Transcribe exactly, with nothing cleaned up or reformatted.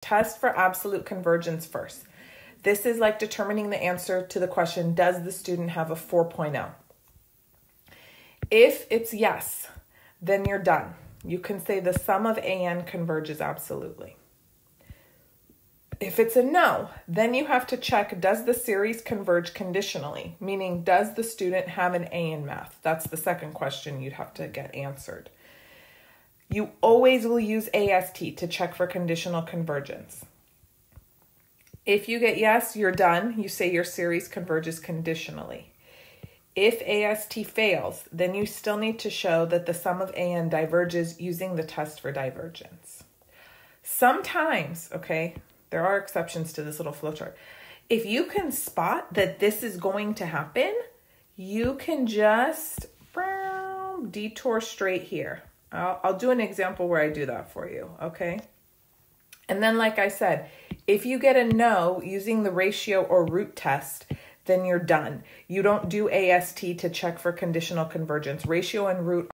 Test for absolute convergence first. This is like determining the answer to the question, does the student have a four point oh? If it's yes, then you're done. You can say the sum of A n converges absolutely. If it's a no, then you have to check, does the series converge conditionally? Meaning, does the student have an A in math? That's the second question you'd have to get answered. You always will use A S T to check for conditional convergence. If you get yes, you're done. You say your series converges conditionally. If A S T fails, then you still need to show that the sum of A n diverges using the test for divergence. Sometimes, okay, there are exceptions to this little flowchart. If you can spot that this is going to happen, you can just detour straight here. I'll, I'll do an example where I do that for you, okay? And then, like I said, if you get a no using the ratio or root test, then you're done. You don't do A S T to check for conditional convergence. Ratio and root